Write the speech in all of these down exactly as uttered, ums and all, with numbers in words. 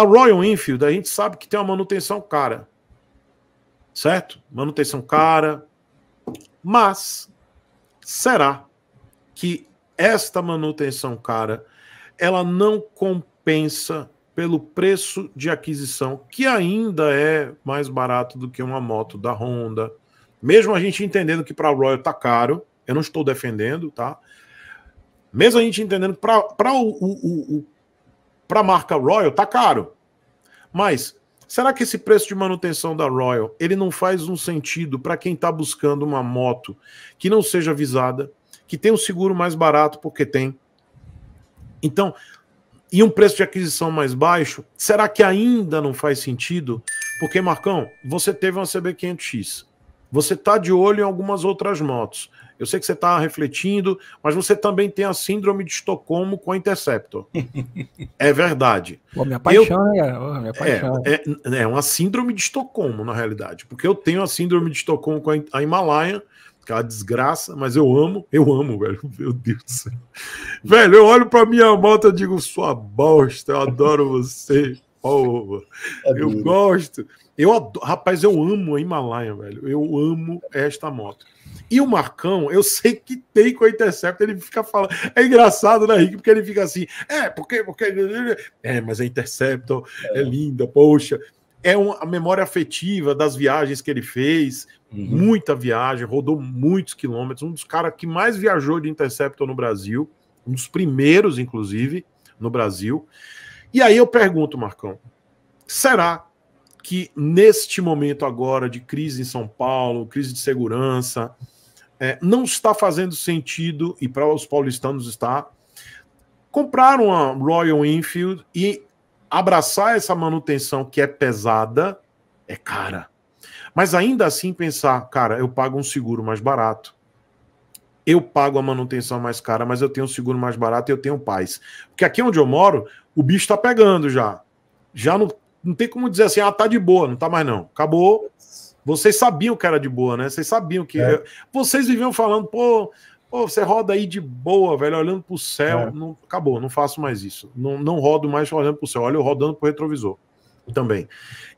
A Royal Enfield, a gente sabe que tem uma manutenção cara. Certo? Manutenção cara. Mas será que esta manutenção cara ela não compensa pelo preço de aquisição, que ainda é mais barato do que uma moto da Honda? Mesmo a gente entendendo que para a Royal tá caro, eu não estou defendendo, tá? Mesmo a gente entendendo que para o, o, o, a marca Royal tá caro. Mas será que esse preço de manutenção da Royal ele não faz um sentido para quem está buscando uma moto que não seja visada, que tem um seguro mais barato porque tem? Então, e um preço de aquisição mais baixo, será que ainda não faz sentido? Porque, Marcão, você teve uma C B quinhentos X. Você está de olho em algumas outras motos. Eu sei que você está refletindo, mas você também tem a síndrome de Estocolmo com a Interceptor. É verdade. Pô, minha paixão, eu... é, oh, minha paixão. É, é, é uma síndrome de Estocolmo, na realidade. Porque eu tenho a síndrome de Estocolmo com a Himalaya, que é uma desgraça, mas eu amo, eu amo, velho. Meu Deus do céu. Velho, eu olho para minha moto e digo, sua bosta, eu adoro você. Oh, é eu duro. Gosto. Eu adoro, rapaz, eu amo a Himalaya, velho. Eu amo esta moto. E o Marcão, eu sei que tem com a Interceptor, ele fica falando. É engraçado, né, Rick? Porque ele fica assim, é, porque, porque... É, mas a Interceptor é, é linda, poxa. É uma, a memória afetiva das viagens que ele fez. Uhum. Muita viagem, rodou muitos quilômetros. Um dos caras que mais viajou de Interceptor no Brasil. Um dos primeiros, inclusive, no Brasil. E aí eu pergunto, Marcão, será que neste momento agora de crise em São Paulo, crise de segurança, é, não está fazendo sentido, e para os paulistanos está, comprar uma Royal Enfield e abraçar essa manutenção que é pesada, é cara. Mas ainda assim pensar, cara, eu pago um seguro mais barato, eu pago a manutenção mais cara, mas eu tenho um seguro mais barato e eu tenho paz. Porque aqui onde eu moro, o bicho tá pegando já. Já não... Não tem como dizer assim, ah, tá de boa, não tá mais não. Acabou. Vocês sabiam que era de boa, né? Vocês sabiam que... É. Vocês viviam falando, pô, pô, você roda aí de boa, velho, olhando pro céu. É. Não, acabou, não faço mais isso. Não, não rodo mais olhando pro céu. Olha, eu rodando pro retrovisor também.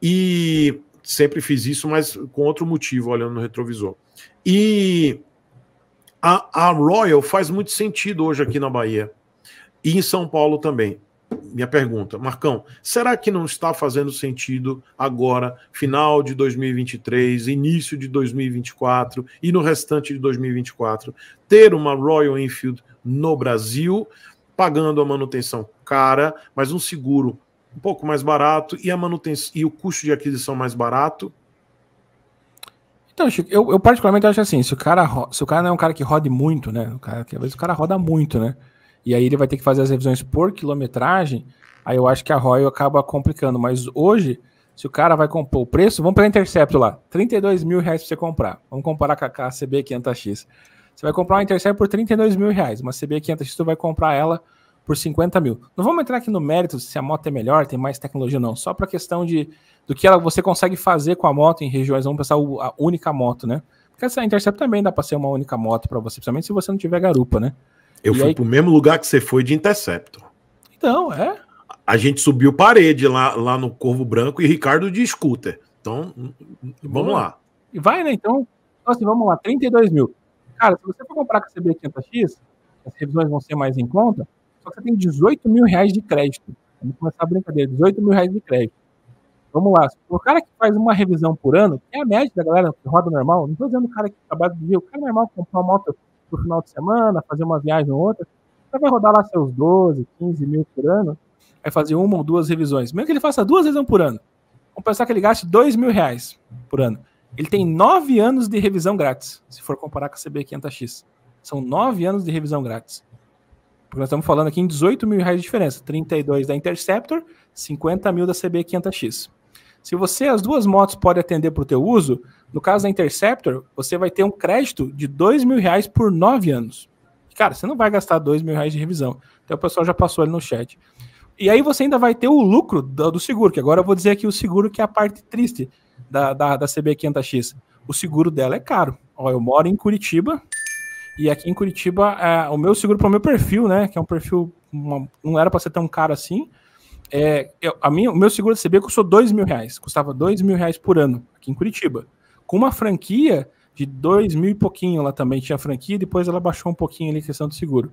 E sempre fiz isso, mas com outro motivo, olhando no retrovisor. E a, a Royal faz muito sentido hoje aqui na Bahia. E em São Paulo também. Minha pergunta, Marcão, será que não está fazendo sentido agora, final de dois mil e vinte e três, início de dois mil e vinte e quatro e no restante de dois mil e vinte e quatro, ter uma Royal Enfield no Brasil, pagando a manutenção cara, mas um seguro um pouco mais barato e, a manutenção, e o custo de aquisição mais barato? Então, Chico, eu, eu particularmente acho assim, se o, cara, se o cara não é um cara que rode muito, né? O cara, às vezes o cara roda muito, né? E aí ele vai ter que fazer as revisões por quilometragem, aí eu acho que a Royal acaba complicando. Mas hoje, se o cara vai comprar o preço, vamos pegar a Interceptor lá, trinta e dois mil reais para você comprar. Vamos comparar com a C B quinhentos X. Você vai comprar uma Interceptor por trinta e dois mil reais, uma C B quinhentos X você vai comprar ela por cinquenta mil. Não vamos entrar aqui no mérito se a moto é melhor, tem mais tecnologia ou não, só para a questão de, do que ela, você consegue fazer com a moto em regiões, vamos pensar a única moto, né? Porque essa Interceptor também dá para ser uma única moto para você, principalmente se você não tiver garupa, né? Eu e fui aí... pro mesmo lugar que você foi de Interceptor. Então, é. A gente subiu parede lá, lá no Corvo Branco e Ricardo de scooter. Então, vamos lá. E vai, né? Então, assim, vamos lá, trinta e dois mil. Cara, se você for comprar com a C B quinhentos X, as revisões vão ser mais em conta, só que você tem dezoito mil reais de crédito. Vamos começar a brincadeira, dezoito mil reais de crédito. Vamos lá. O cara que faz uma revisão por ano, que é a média da galera que roda normal, não estou dizendo o cara que trabalha do dia, o cara normal comprar uma moto pro final de semana, fazer uma viagem ou outra, você vai rodar lá seus doze, quinze mil por ano, vai fazer uma ou duas revisões. Mesmo que ele faça duas revisões por ano, vamos pensar que ele gaste dois mil reais por ano. Ele tem nove anos de revisão grátis, se for comparar com a C B quinhentos X. São nove anos de revisão grátis. Porque nós estamos falando aqui em dezoito mil reais de diferença, trinta e dois da Interceptor, cinquenta mil da C B quinhentos X. Se você, as duas motos podem atender para o teu uso, no caso da Interceptor, você vai ter um crédito de dois mil reais por nove anos. Cara, você não vai gastar dois mil reais de revisão. Então o pessoal já passou ali no chat. E aí você ainda vai ter o lucro do, do seguro, que agora eu vou dizer aqui o seguro que é a parte triste da, da, da C B quinhentos X. O seguro dela é caro. Ó, eu moro em Curitiba, e aqui em Curitiba, é, o meu seguro para o meu perfil, né, que é um perfil, uma, não era para ser tão caro assim, É, eu, a minha, o meu seguro da C B custou dois mil reais, custava dois mil reais por ano aqui em Curitiba, com uma franquia de dois mil e pouquinho lá também, tinha franquia, depois ela baixou um pouquinho ali a questão do seguro.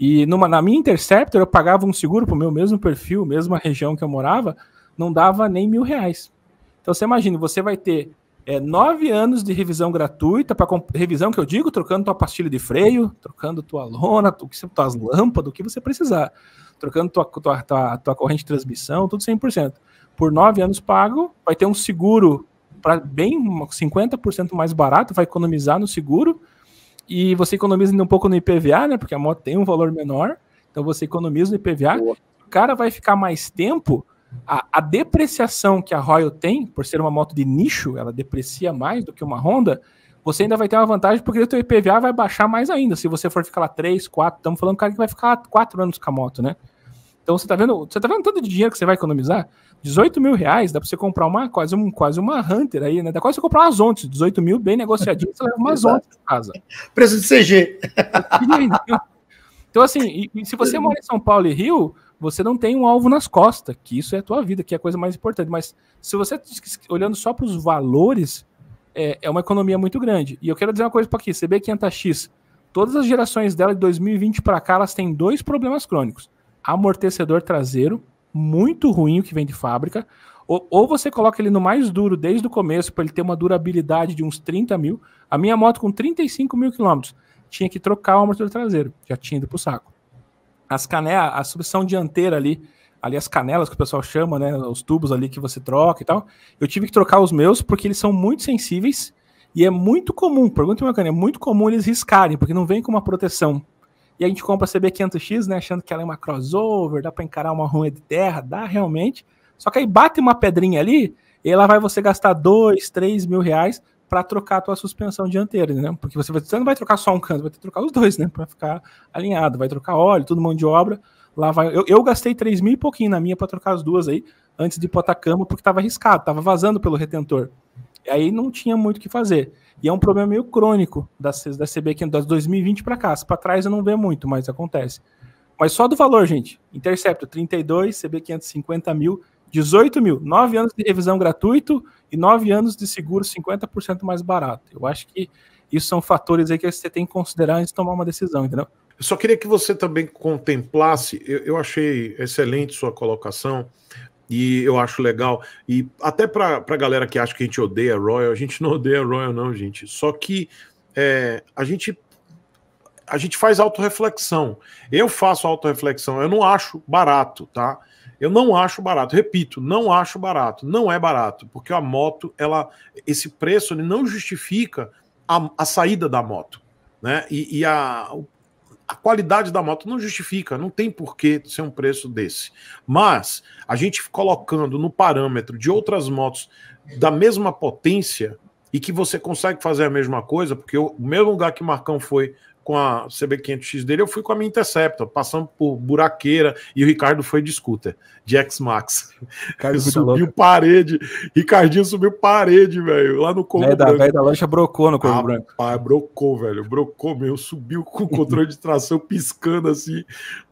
E numa, na minha Interceptor eu pagava um seguro pro meu mesmo perfil, mesma região que eu morava, não dava nem mil reais. Então você imagina, você vai ter é, nove anos de revisão gratuita, para revisão que eu digo, trocando tua pastilha de freio, trocando tua lona, tu, tuas lâmpadas, o que você precisar, trocando tua, tua, tua, tua corrente de transmissão, tudo cem por cento. Por nove anos pago, vai ter um seguro para bem cinquenta por cento mais barato, vai economizar no seguro, e você economiza ainda um pouco no I P V A, né, porque a moto tem um valor menor, então você economiza no I P V A, boa. O cara vai ficar mais tempo, a, a depreciação que a Royal tem, por ser uma moto de nicho, ela deprecia mais do que uma Honda, você ainda vai ter uma vantagem, porque o teu I P V A vai baixar mais ainda, se você for ficar lá três, quatro, estamos falando do cara que vai ficar quatro anos com a moto, né? Então você tá vendo, você tá vendo tanto de dinheiro que você vai economizar? dezoito mil reais, dá para você comprar uma, quase, um, quase uma Hunter aí, né? Dá quase você comprar uma Zontes, dezoito mil, bem negociadinho, você leva uma Zontes em casa. Preço de C G. Então assim, e, e se você mora em São Paulo e Rio, você não tem um alvo nas costas, que isso é a tua vida, que é a coisa mais importante. Mas se você olhando só para os valores, é, é uma economia muito grande. E eu quero dizer uma coisa para aqui, C B quinhentos X, todas as gerações dela de dois mil e vinte para cá, elas têm dois problemas crônicos. Amortecedor traseiro, muito ruim o que vem de fábrica, ou, ou você coloca ele no mais duro desde o começo para ele ter uma durabilidade de uns trinta mil, a minha moto com trinta e cinco mil quilômetros, tinha que trocar o amortecedor traseiro, já tinha ido pro saco. As canelas, a subição dianteira ali, ali as canelas que o pessoal chama, né, os tubos ali que você troca e tal, eu tive que trocar os meus porque eles são muito sensíveis e é muito comum, pergunta uma canela, é muito comum eles riscarem, porque não vem com uma proteção. E a gente compra a C B quinhentos X, né, achando que ela é uma crossover, dá para encarar uma rua de terra, dá realmente. Só que aí bate uma pedrinha ali, e ela vai você gastar dois, três mil reais para trocar a tua suspensão dianteira, né? Porque você, vai, você não vai trocar só um canto, vai ter que trocar os dois, né, para ficar alinhado. Vai trocar óleo, tudo mão de obra. Lá vai. Eu, eu gastei três mil e pouquinho na minha para trocar as duas aí, antes de botar a cama, porque estava arriscado, estava vazando pelo retentor. E aí não tinha muito o que fazer. E é um problema meio crônico da, da C B quinhentos, das dois mil e vinte para cá. Para trás eu não vejo muito, mas acontece. Mas só do valor, gente. Interceptor trinta e dois, C B quinhentos e cinquenta mil, dezoito mil. nove anos de revisão gratuito e nove anos de seguro cinquenta por cento mais barato. Eu acho que isso são fatores aí que você tem que considerar antes de tomar uma decisão, entendeu? Eu só queria que você também contemplasse, eu, eu achei excelente sua colocação, e eu acho legal, e até para a galera que acha que a gente odeia a Royal, a gente não odeia a Royal não, gente, só que é, a gente a gente faz autorreflexão, eu faço autorreflexão, eu não acho barato, tá? Eu não acho barato, repito, não acho barato, não é barato, porque a moto, ela, esse preço ele não justifica a, a saída da moto, né, e, e a... A qualidade da moto não justifica, não tem porquê ser um preço desse. Mas a gente colocando no parâmetro de outras motos da mesma potência e que você consegue fazer a mesma coisa, porque eu, o mesmo lugar que o Marcão foi com a C B quinhentos X dele, eu fui com a minha Interceptor, passando por buraqueira, e o Ricardo foi de scooter, de X-Max. Subiu parede, Ricardinho subiu parede, velho, lá no Corvo Branco. Velho da lancha brocou no Corvo Branco. Ah, brocou, velho, brocou mesmo, subiu com o controle de tração piscando assim,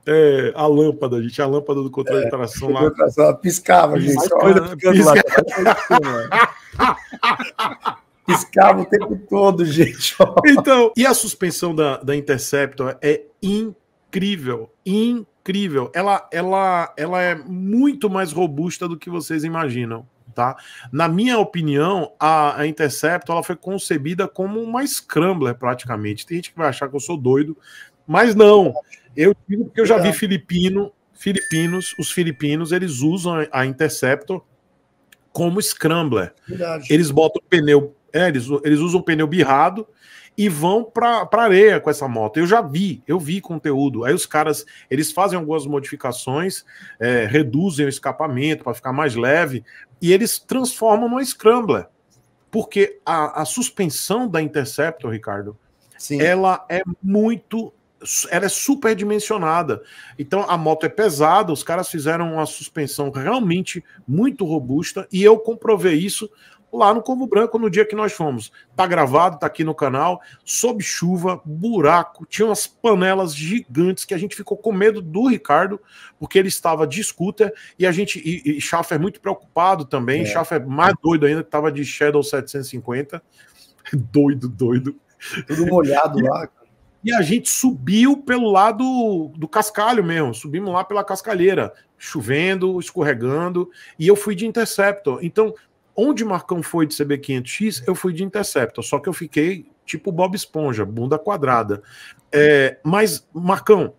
é, a lâmpada, gente, a lâmpada do controle é, de tração lá. Tração, piscava, gente. Piscava, piscava. Piscava. Piscava o tempo todo, gente. Então, e a suspensão da, da Interceptor é incrível, incrível. Ela, ela, ela é muito mais robusta do que vocês imaginam, tá? Na minha opinião, a, a Interceptor ela foi concebida como uma scrambler, praticamente. Tem gente que vai achar que eu sou doido, mas não. Eu digo porque eu já vi filipino, filipinos, os filipinos, eles usam a Interceptor como scrambler. Verdade. Eles botam o pneu... É, eles, eles usam pneu birrado e vão para a areia com essa moto. Eu já vi, eu vi conteúdo. Aí os caras, eles fazem algumas modificações, é, reduzem o escapamento para ficar mais leve e eles transformam numa scrambler. Porque a, a suspensão da Interceptor, Ricardo, sim, ela é muito... Ela é superdimensionada. Então a moto é pesada, os caras fizeram uma suspensão realmente muito robusta e eu comprovei isso lá no Corvo Branco, no dia que nós fomos. Tá gravado, tá aqui no canal, sob chuva, buraco, tinha umas panelas gigantes que a gente ficou com medo do Ricardo, porque ele estava de scooter, e a gente, e, e Schaffer muito preocupado também, é. Schaffer mais doido ainda, que tava de Shadow setecentos e cinquenta, doido, doido. Tudo molhado lá, cara. E a gente subiu pelo lado do cascalho mesmo, subimos lá pela cascalheira, chovendo, escorregando, e eu fui de Interceptor. Então, onde o Marcão foi de C B quinhentos X, eu fui de Interceptor, só que eu fiquei tipo Bob Esponja, bunda quadrada. É, mas, Marcão,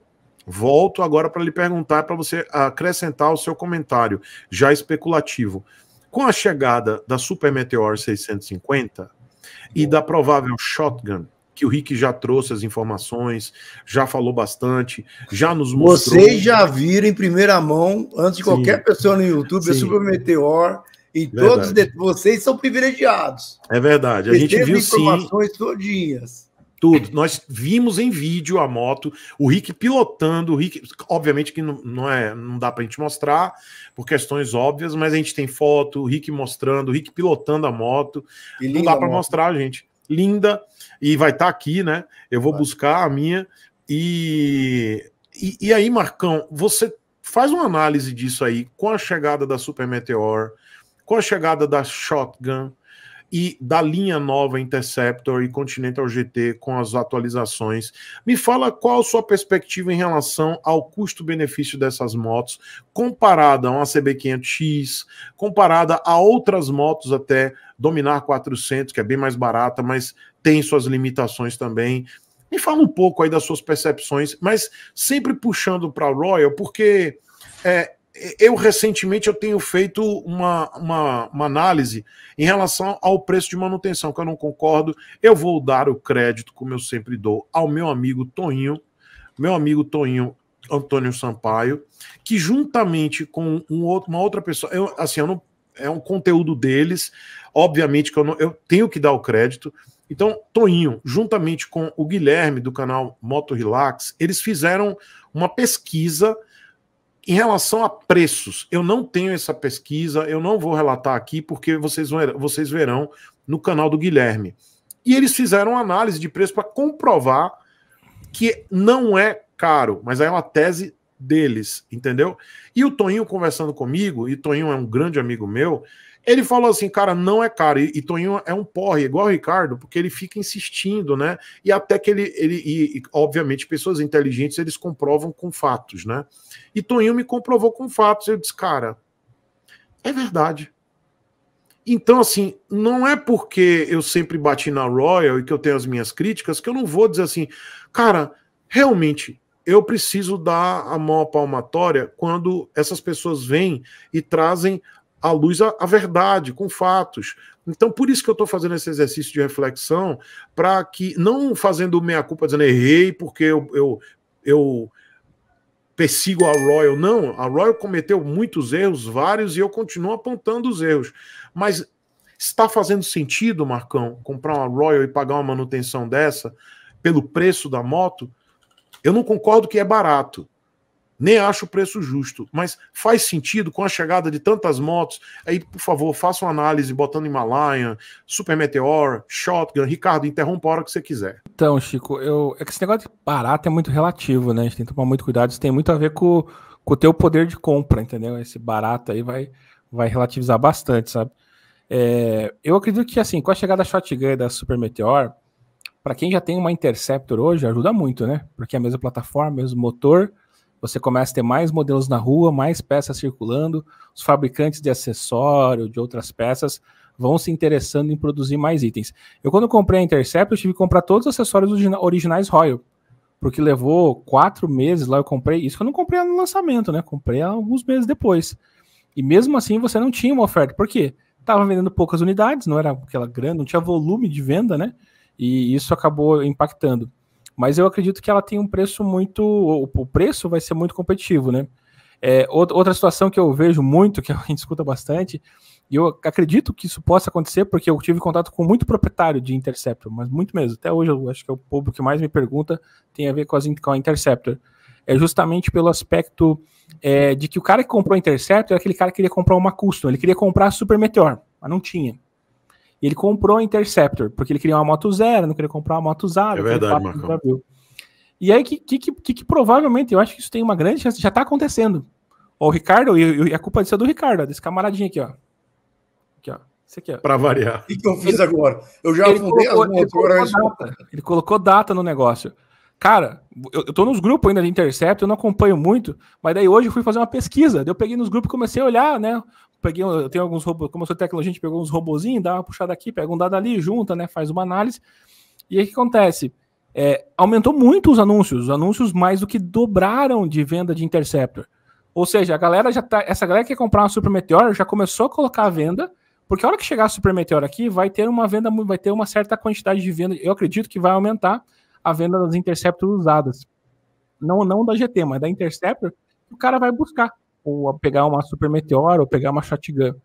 volto agora para lhe perguntar, para você acrescentar o seu comentário, já especulativo. Com a chegada da Super Meteor seiscentos e cinquenta e da provável Shotgun, que o Rick já trouxe as informações, já falou bastante, já nos mostrou. Vocês já viram em primeira mão, antes de Sim. qualquer pessoa no YouTube, Sim. a Super Meteor, e verdade. Todos de... vocês são privilegiados. É verdade, a Vocês gente viu informações sim. todinhas. Tudo, nós vimos em vídeo a moto, o Rick pilotando, o Rick, obviamente que não, não, é, não dá pra gente mostrar, por questões óbvias, mas a gente tem foto, o Rick mostrando, o Rick pilotando a moto, que não dá pra moto. mostrar, gente. Linda, e vai estar tá aqui, né? Eu vou vai. buscar a minha. E, e, e aí, Marcão, você faz uma análise disso aí, com a chegada da Super Meteor, com a chegada da Shotgun e da linha nova Interceptor e Continental G T com as atualizações. Me fala qual a sua perspectiva em relação ao custo-benefício dessas motos, comparada a uma C B quinhentos X, comparada a outras motos até Dominar quatrocentos, que é bem mais barata, mas tem suas limitações também. Me fala um pouco aí das suas percepções, mas sempre puxando para a Royal, porque é, eu recentemente eu tenho feito uma, uma, uma análise em relação ao preço de manutenção, que eu não concordo. Eu vou dar o crédito, como eu sempre dou, ao meu amigo Toninho, meu amigo Toninho Antônio Sampaio, que juntamente com um outro, uma outra pessoa, eu, assim, eu não, é um conteúdo deles, obviamente que eu, não, eu tenho que dar o crédito. Então, Toninho, juntamente com o Guilherme do canal Moto Relax, eles fizeram uma pesquisa em relação a preços. Eu não tenho essa pesquisa, eu não vou relatar aqui, porque vocês, vão, vocês verão no canal do Guilherme. E eles fizeram análise de preço para comprovar que não é caro, mas é uma tese deles, entendeu? E o Toninho conversando comigo, e o Toninho é um grande amigo meu, ele falou assim, cara, não é caro. E, e Toninho é um porre, igual o Ricardo, porque ele fica insistindo, né? E até que ele, ele e, e obviamente, pessoas inteligentes, eles comprovam com fatos, né? E Toninho me comprovou com fatos. Eu disse, cara, é verdade. Então, assim, não é porque eu sempre bati na Royal e que eu tenho as minhas críticas que eu não vou dizer assim, cara, realmente, eu preciso dar a mão à palmatória quando essas pessoas vêm e trazem à luz a, a verdade, com fatos. Então, por isso que eu estou fazendo esse exercício de reflexão, para que, não fazendo meia-culpa, dizendo errei, porque eu... eu, eu persigo a Royal, não, a Royal cometeu muitos erros, vários, e eu continuo apontando os erros, mas está fazendo sentido, Marcão, comprar uma Royal e pagar uma manutenção dessa, pelo preço da moto? Eu não concordo que é barato, nem acho o preço justo, mas faz sentido com a chegada de tantas motos. Aí, por favor, faça uma análise botando Himalaya, Super Meteor, Shotgun. Ricardo, interrompa a hora que você quiser. Então, Chico, eu... é que esse negócio de barato é muito relativo, né? A gente tem que tomar muito cuidado. Isso tem muito a ver com, com o teu poder de compra, entendeu? Esse barato aí vai, vai relativizar bastante, sabe? É... Eu acredito que, assim, com a chegada da Shotgun e da Super Meteor, para quem já tem uma Interceptor hoje, ajuda muito, né? Porque é a mesma plataforma, mesmo motor... Você começa a ter mais modelos na rua, mais peças circulando, os fabricantes de acessório, de outras peças, vão se interessando em produzir mais itens. Eu, quando comprei a Interceptor, eu tive que comprar todos os acessórios originais Royal, porque levou quatro meses lá, eu comprei, isso que eu não comprei no lançamento, né? Comprei alguns meses depois. E mesmo assim, você não tinha uma oferta, por quê? Estava vendendo poucas unidades, não era aquela grande, não tinha volume de venda, né? E isso acabou impactando. Mas eu acredito que ela tem um preço muito... O preço vai ser muito competitivo, né? É, outra situação que eu vejo muito, que a gente escuta bastante, e eu acredito que isso possa acontecer, porque eu tive contato com muito proprietário de Interceptor, mas muito mesmo. Até hoje, eu acho que é o povo que mais me pergunta tem a ver com, as, com a Interceptor. É justamente pelo aspecto é, de que o cara que comprou a Interceptor é aquele cara que queria comprar uma Custom. Ele queria comprar a Super Meteor, mas não tinha. E ele comprou a Interceptor, porque ele queria uma moto zero, não queria comprar uma moto usada. É verdade, Marcão. E aí, que, que, que, que provavelmente, eu acho que isso tem uma grande chance, já tá acontecendo. Ó, o Ricardo, e, e a culpa disso é do Ricardo, desse camaradinho aqui, ó. Aqui, ó. Isso aqui, ó. Pra variar. O que eu fiz ele, agora? Eu já afundei as motoras. Ele colocou data no negócio. Cara, eu, eu tô nos grupos ainda de Interceptor, eu não acompanho muito, mas daí hoje eu fui fazer uma pesquisa, daí eu peguei nos grupos e comecei a olhar, né? Peguei, eu tenho alguns robôs, como eu sou tecnologia, a gente pegou uns robozinhos, dá uma puxada aqui, pega um dado ali, junta, né? Faz uma análise. E aí o que acontece? É, aumentou muito os anúncios, os anúncios mais do que dobraram de venda de Interceptor. Ou seja, a galera já tá, essa galera que quer comprar uma Super Meteor já começou a colocar a venda, porque a hora que chegar a Super Meteor aqui, vai ter uma venda, vai ter uma certa quantidade de venda, eu acredito que vai aumentar a venda das Interceptor usadas. Não, não da G T, mas da Interceptor, o cara vai buscar, ou pegar uma Super Meteor, ou pegar uma Shotgun.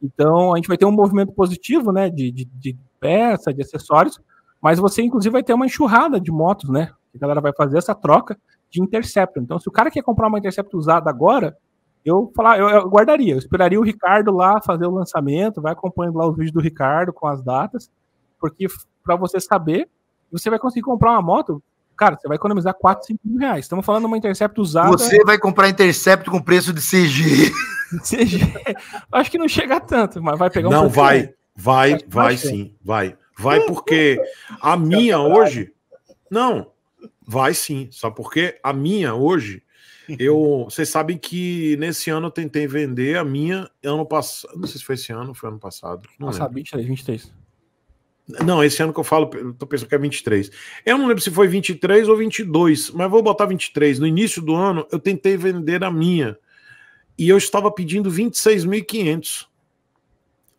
Então, a gente vai ter um movimento positivo, né, de, de, de peça, de acessórios, mas você, inclusive, vai ter uma enxurrada de motos, né? A galera vai fazer essa troca de Interceptor. Então, se o cara quer comprar uma Interceptor usada agora, eu, falar, eu, eu guardaria. Eu esperaria o Ricardo lá fazer o lançamento, vai acompanhando lá os vídeos do Ricardo com as datas, porque para você saber, você vai conseguir comprar uma moto, cara, você vai economizar quatro, cinco mil reais. Estamos falando de uma Interceptor usada... Você vai comprar Interceptor com preço de C G. C G. Acho que não chega tanto, mas vai pegar um... Não, vai, vai, vai, vai sim, vai. Vai porque a minha hoje... Não, vai sim. Só porque a minha hoje... eu Vocês sabem que nesse ano eu tentei vender a minha ano passado... Não sei se foi esse ano, foi ano passado. Não Nossa, vinte e três. Não, esse ano que eu falo, eu tô pensando que é vinte e três. Eu não lembro se foi vinte e três ou vinte e dois, mas vou botar vinte e três. No início do ano eu tentei vender a minha e eu estava pedindo vinte e seis mil e quinhentos.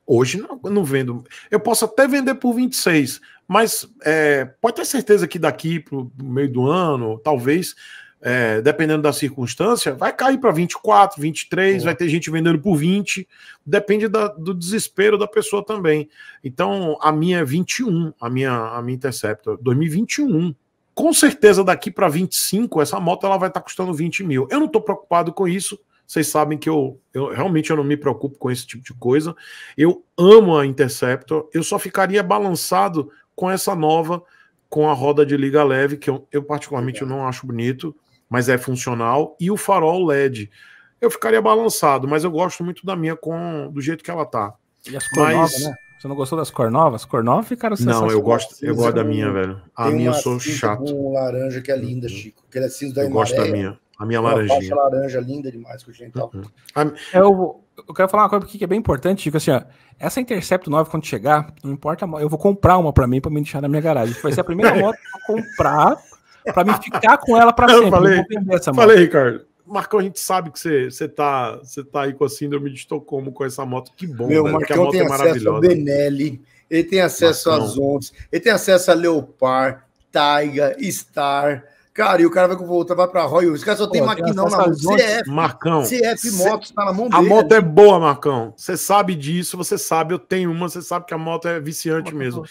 Hoje não, não vendo. Eu posso até vender por vinte e seis, mas é, pode ter certeza que daqui para o meio do ano, talvez, é, dependendo da circunstância, vai cair para vinte e quatro, vinte e três, é. Vai ter gente vendendo por vinte. Depende da, do desespero da pessoa também. Então, a minha é vinte e um, a minha, a minha Interceptor, dois mil e vinte e um. Com certeza, daqui para vinte e cinco, essa moto ela vai estar tá custando vinte mil. Eu não estou preocupado com isso. Vocês sabem que eu, eu realmente eu não me preocupo com esse tipo de coisa. Eu amo a Interceptor. Eu só ficaria balançado com essa nova, com a roda de liga leve, que eu, eu particularmente eu não acho bonito, mas é funcional. E o farol L E D. Eu ficaria balançado, mas eu gosto muito da minha com do jeito que ela tá. E as cor mas... novas, né? Você não gostou das cor novas? Cor nova ficaram sensacionais. Não, eu gosto, eu gosto da minha, velho. A minha eu sou chato. Tem uma laranja que é linda, Chico. Que é cinza da eu gosto da minha. A minha laranjinha. Uma laranja linda demais, Continental. Uhum. Eu, eu quero falar uma coisa que é bem importante, Chico, assim, ó, essa Interceptor nova, quando chegar, não importa, eu vou comprar uma para mim, para me deixar na minha garagem. Vai ser a primeira moto que eu vou comprar, para me ficar com ela para sempre. Falei, não vou vender essa moto. Falei, Ricardo. Marcão, a gente sabe que você, você, tá, você tá aí com a síndrome de Estocolmo com essa moto. Que bom, meu, né? Marcão, a moto tem é acesso ao Benelli, ele tem acesso às Zontes, ele tem acesso a Leopard, Taiga, Star... Cara, e o cara vai voltar vai pra Royal. Esse cara só tem maquinão na mão. C F, Marcão, C F Motos tá na mão dele. A moto é boa, Marcão. Você sabe disso, você sabe. Eu tenho uma, você sabe que a moto é viciante mesmo.